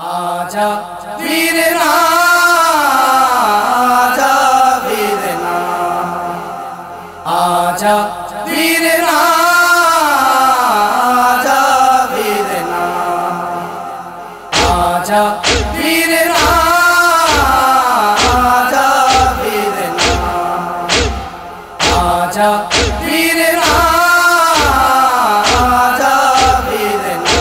आजा वीर ना, आजा वीर ना, आजा वीर ना, आजा वीर ना, आजा वीर ना, आजा वीर ना, आजा वीर ना। आजा वीर ना, आजा वीर ना, आजा वीर ना,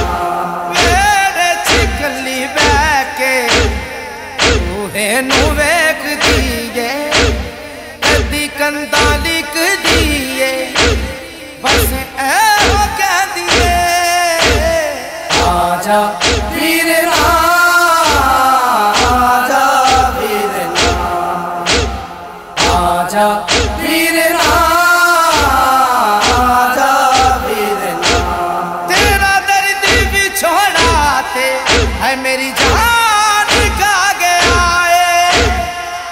आजा वीर ना, तेरा दर्द भी छोड़ाते है मेरी जान का गया है,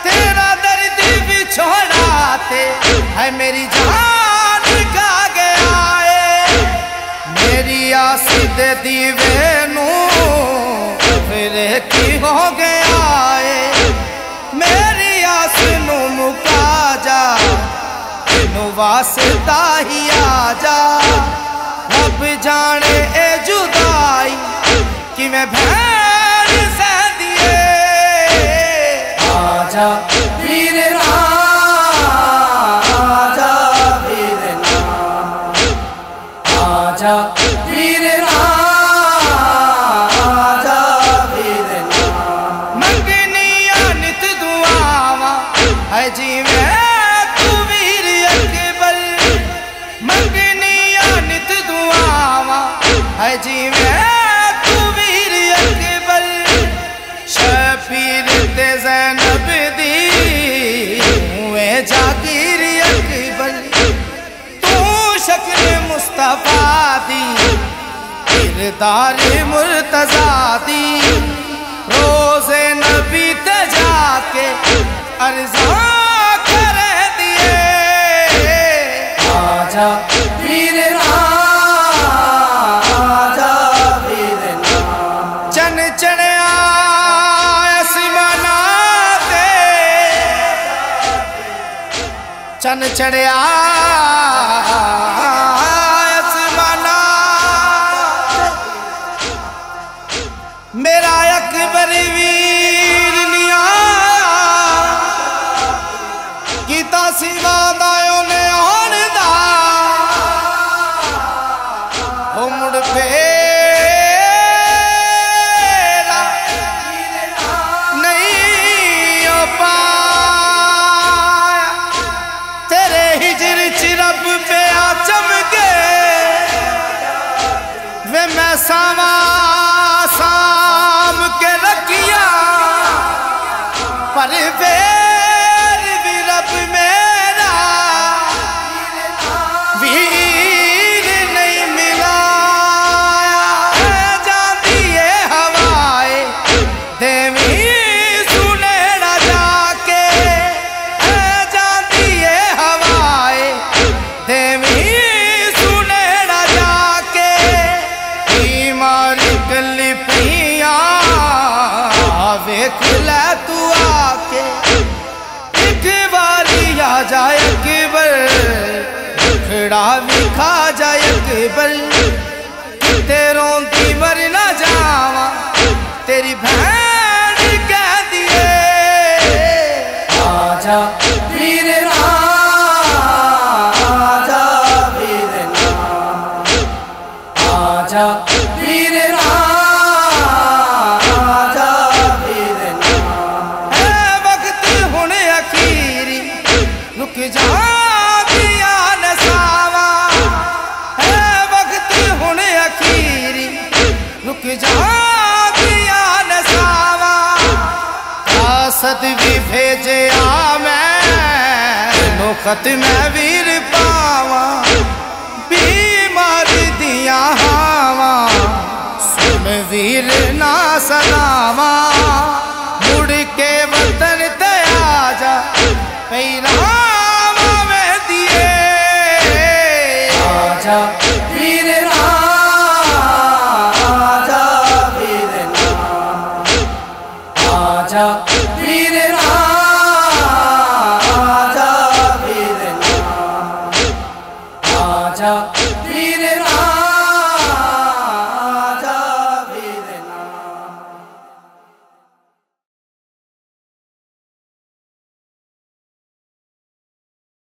तेरा दर्द भी छोड़ाते है मेरी जान का गया है, मेरी आस दे दीवे की हो गया है, मेरी आस नू मुका जा तेनू वास्ता ही आजा, रब जाने ए जुदाई किवें भैण सहदी है। आजा वीर ना, आजा वीर ना, आजा वीर ना, किरदारे मुर्तजा दी, रोजे नबी ते जाके अर्ज़ा कर दिए। आजा वीर ना, आजा वीर ना, चन चढ़िया सिमाना ते, चन चढ़िया मेरा अकबर वीर निया कीता सिवा दा उन्ने आण दा, ओ मुड़ फेरा नहीं ओ पाया, तेरे हिजर च रब पे आ चमके वे मैं सावा पर फेर भी रब मेरा वीर नहीं मिलाया, जाती है हवाए देवी सुनेड़ा जाके, जाती है हवाए देवी सुनेड़ा जाके, बीमार गली पिया वेख लै तू आके, एक बारी आ जाए अकबर दुखड़ा भी खा जाए अकबर, ते रोंदी मर ना जावा तेरी भैन कह दिए। आजा वीर ना, आजा वीर ना, आजा वीर ना, सद भी भेजे आ मैं नौखत मैं वीर पावा, बीमार दिया हावा सुन वीर ना सदावा, मुड़ के वतन ते आजा पैरावा में दिए। आजा वीर ना, आजा वीर ना, वीर